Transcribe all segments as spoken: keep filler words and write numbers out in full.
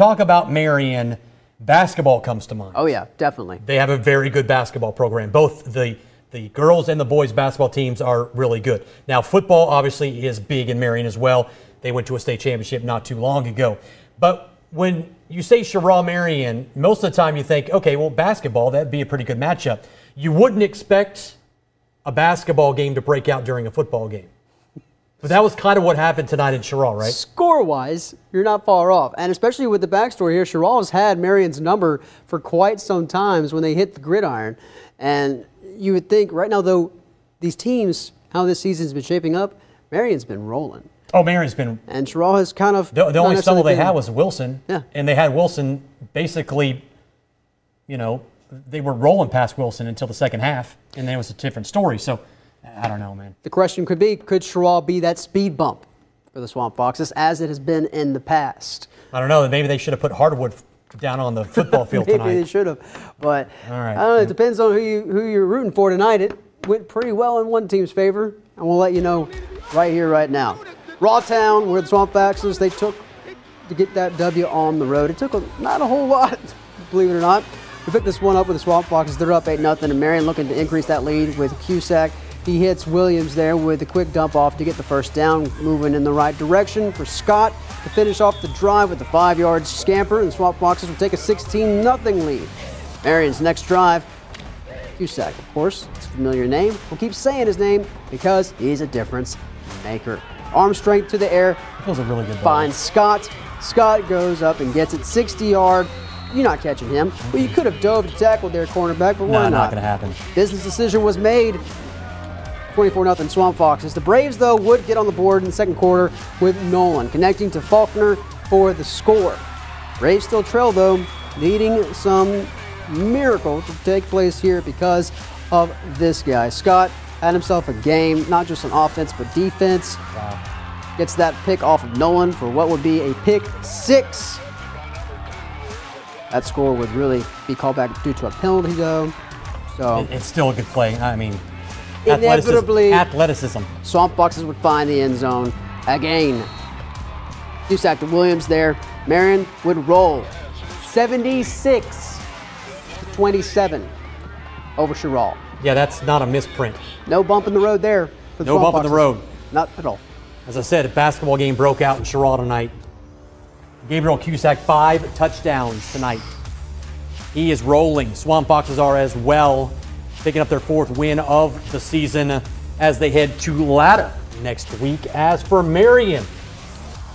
talk about Marion, basketball comes to mind. Oh, yeah, definitely. They have a very good basketball program. Both the The girls and the boys basketball teams are really good. Now, football obviously is big in Marion as well. They went to a state championship not too long ago. But when you say Cheraw Marion, most of the time you think, okay, well, basketball, that'd be a pretty good matchup. You wouldn't expect a basketball game to break out during a football game. But that was kind of what happened tonight in Cheraw, right? Score-wise, you're not far off. And especially with the backstory here, Cheraw has had Marion's number for quite some times when they hit the gridiron. And you would think right now, though, these teams, how this season's been shaping up, Marion's been rolling. Oh, Marion's been. And Cheraw has kind of. The, the only stumble they had was Wilson. Yeah. And they had Wilson basically, you know, they were rolling past Wilson until the second half, and then it was a different story. So I don't know, man. The question could be, could Cheraw be that speed bump for the Swamp Foxes as it has been in the past? I don't know. Maybe they should have put hardwood down on the football field Maybe tonight. Maybe they should have, but all right. I don't know, it depends on who, you, who you're rooting for tonight. It went pretty well in one team's favor, and we'll let you know right here, right now. Rawtown, where the Swamp Foxes, they took to get that W on the road. It took a, not a whole lot, believe it or not. We picked this one up with the Swamp Foxes. They're up eight nothing, and Marion looking to increase that lead with Cusack. He hits Williams there with a quick dump off to get the first down, moving in the right direction for Scott to finish off the drive with a five-yard scamper, and the Swamp Foxes will take a sixteen nothing lead. Marion's next drive, Cusack, of course, it's a familiar name. We'll keep saying his name because he's a difference maker. Arm strength to the air. That was a really good ball. Finds Scott. Scott goes up and gets it sixty yard. You're not catching him. Well, you could have dove to tackle their cornerback, but why nah, not? Not going to happen. Business decision was made. twenty-four nothing Swamp Foxes. The Braves, though, would get on the board in the second quarter with Nolan connecting to Faulkner for the score. Braves still trail, though, needing some miracle to take place here because of this guy. Scott had himself a game, not just on offense, but defense. Wow. Gets that pick off of Nolan for what would be a pick six. That score would really be called back due to a penalty, though. So it's still a good play. I mean, inevitably, athleticism. athleticism. Swamp Foxes would find the end zone again. Cusack to Williams there. Marion would roll seventy-six to twenty-seven over Cheraw. Yeah, that's not a misprint. No bump in the road there for the Swamp Foxes. No bump in the road. Not at all. As I said, a basketball game broke out in Cheraw tonight. Gabriel Cusack, five touchdowns tonight. He is rolling. Swamp Foxes are as well, picking up their fourth win of the season as they head to Latta next week. As for Marion,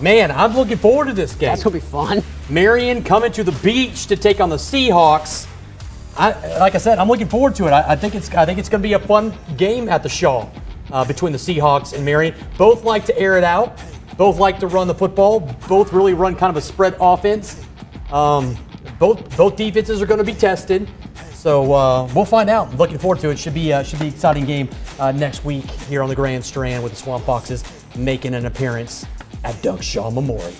man, I'm looking forward to this game. That's going to be fun. Marion coming to the beach to take on the Seahawks. I, like I said, I'm looking forward to it. I, I think it's I think it's going to be a fun game at the Shaw uh, between the Seahawks and Marion. Both like to air it out. Both like to run the football. Both really run kind of a spread offense. Um, both both defenses are going to be tested. So uh, we'll find out. Looking forward to it. Should be uh, should be an exciting game uh, next week here on the Grand Strand with the Swamp Foxes making an appearance at Dunk Shaw Memorial.